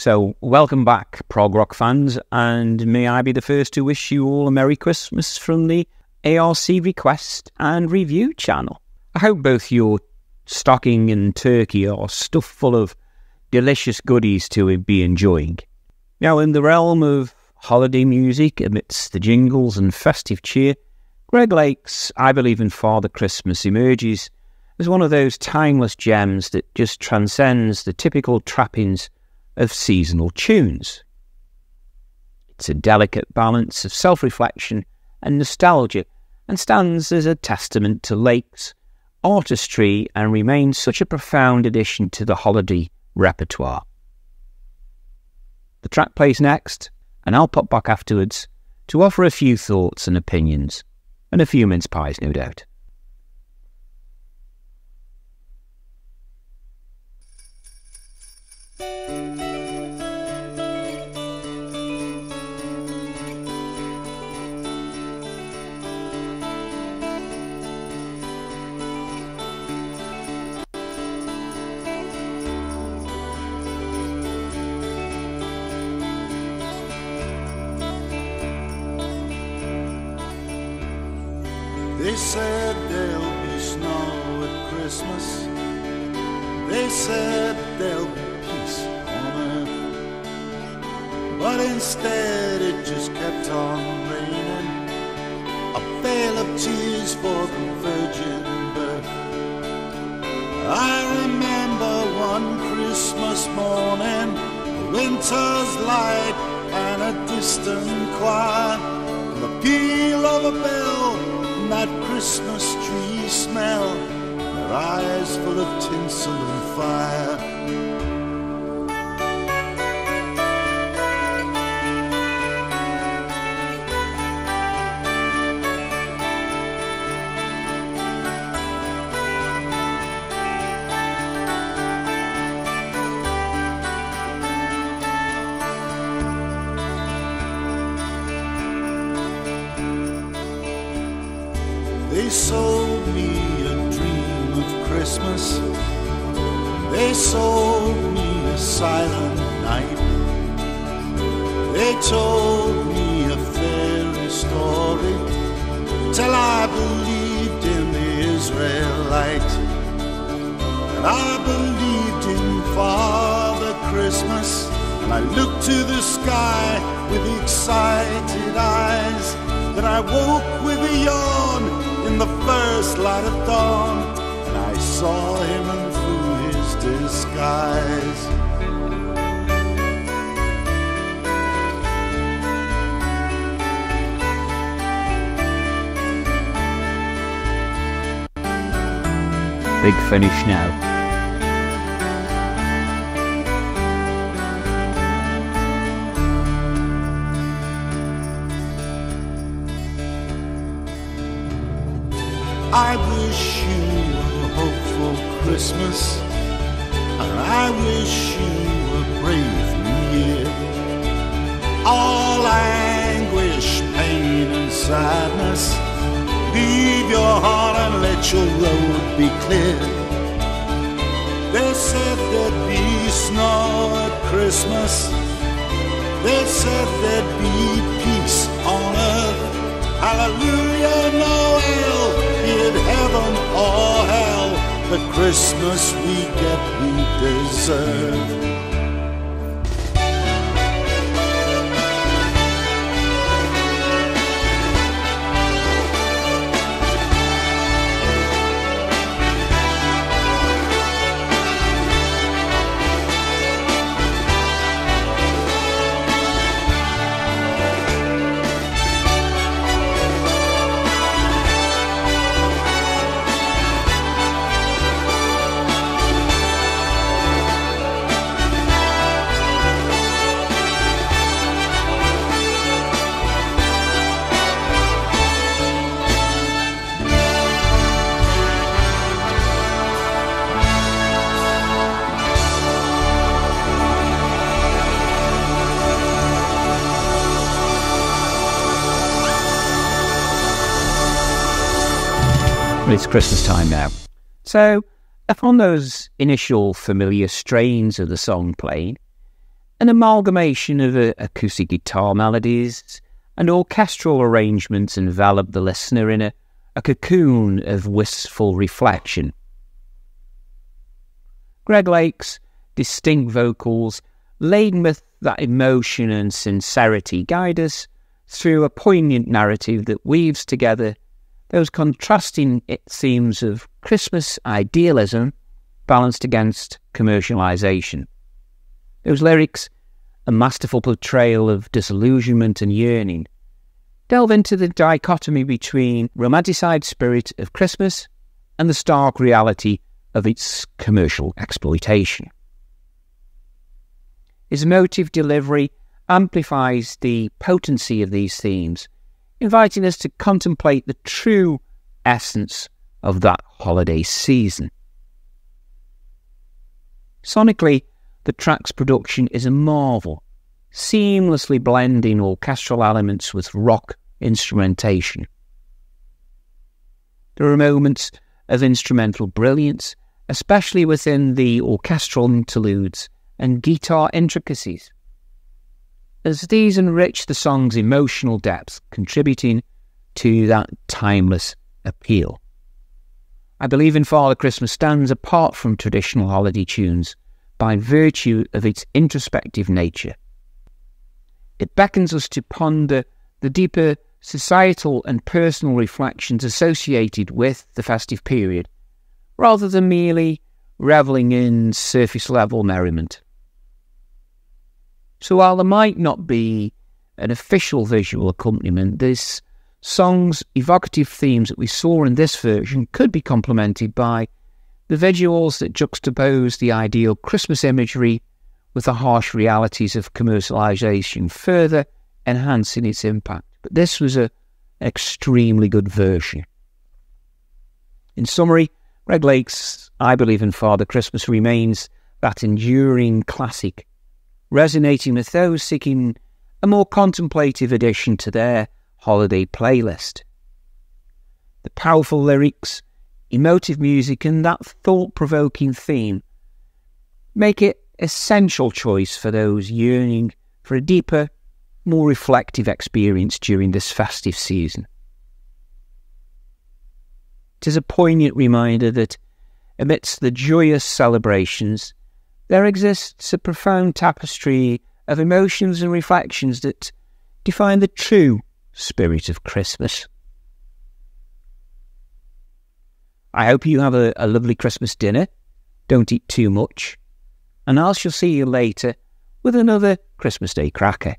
So welcome back, prog rock fans, and may I be the first to wish you all a Merry Christmas from the ARC Request and Review channel. I hope both your stocking and turkey are stuffed full of delicious goodies to be enjoying. Now, in the realm of holiday music, amidst the jingles and festive cheer, Greg Lake's I Believe in Father Christmas emerges as one of those timeless gems that just transcends the typical trappings of seasonal tunes. It's a delicate balance of self-reflection and nostalgia, and stands as a testament to Lake's artistry and remains such a profound addition to the holiday repertoire. The track plays next, and I'll pop back afterwards to offer a few thoughts and opinions, and a few mince pies, no doubt. They said there'll be snow at Christmas. They said there'll be peace on earth. But instead it just kept on raining. A veil of tears for the virgin birth. I remember one Christmas morning, a winter's light and a distant choir, and the peal of a bell, that Christmas tree smell, their eyes full of tinsel and fire. They sold me a dream of Christmas. They sold me a silent night. They told me a fairy story till I believed in the Israelite. And I believed in Father Christmas. And I looked to the sky with excited eyes. Then I woke with a yawn in the first light of dawn, and I saw him through his disguise. Big finish now. I wish you a hopeful Christmas, and I wish you a brave new year. All anguish, pain and sadness, leave your heart and let your road be clear. They said there'd be snow at Christmas. They said there'd be peace on earth. Hallelujah, Noel, in heaven or hell, the Christmas we get, we deserve. It's Christmas time now. So, upon those initial familiar strains of the song playing, an amalgamation of acoustic guitar melodies and orchestral arrangements envelop the listener in a cocoon of wistful reflection. Greg Lake's distinct vocals, laden with that emotion and sincerity, guide us through a poignant narrative that weaves together those contrasting themes of Christmas idealism balanced against commercialization. Those lyrics, a masterful portrayal of disillusionment and yearning, delve into the dichotomy between romanticized spirit of Christmas and the stark reality of its commercial exploitation. His emotive delivery amplifies the potency of these themes, inviting us to contemplate the true essence of that holiday season. Sonically, the track's production is a marvel, seamlessly blending orchestral elements with rock instrumentation. There are moments of instrumental brilliance, especially within the orchestral interludes and guitar intricacies, as these enrich the song's emotional depth, contributing to that timeless appeal. I Believe in Father Christmas stands apart from traditional holiday tunes by virtue of its introspective nature. It beckons us to ponder the deeper societal and personal reflections associated with the festive period, rather than merely reveling in surface-level merriment. So while there might not be an official visual accompaniment, this song's evocative themes that we saw in this version could be complemented by the visuals that juxtapose the ideal Christmas imagery with the harsh realities of commercialization, further enhancing its impact. But this was an extremely good version. In summary, Greg Lake's I Believe in Father Christmas remains that enduring classic, resonating with those seeking a more contemplative addition to their holiday playlist. The powerful lyrics, emotive music and that thought-provoking theme make it an essential choice for those yearning for a deeper, more reflective experience during this festive season. It is a poignant reminder that amidst the joyous celebrations, there exists a profound tapestry of emotions and reflections that define the true spirit of Christmas. I hope you have a lovely Christmas dinner. Don't eat too much. And I shall see you later with another Christmas Day cracker.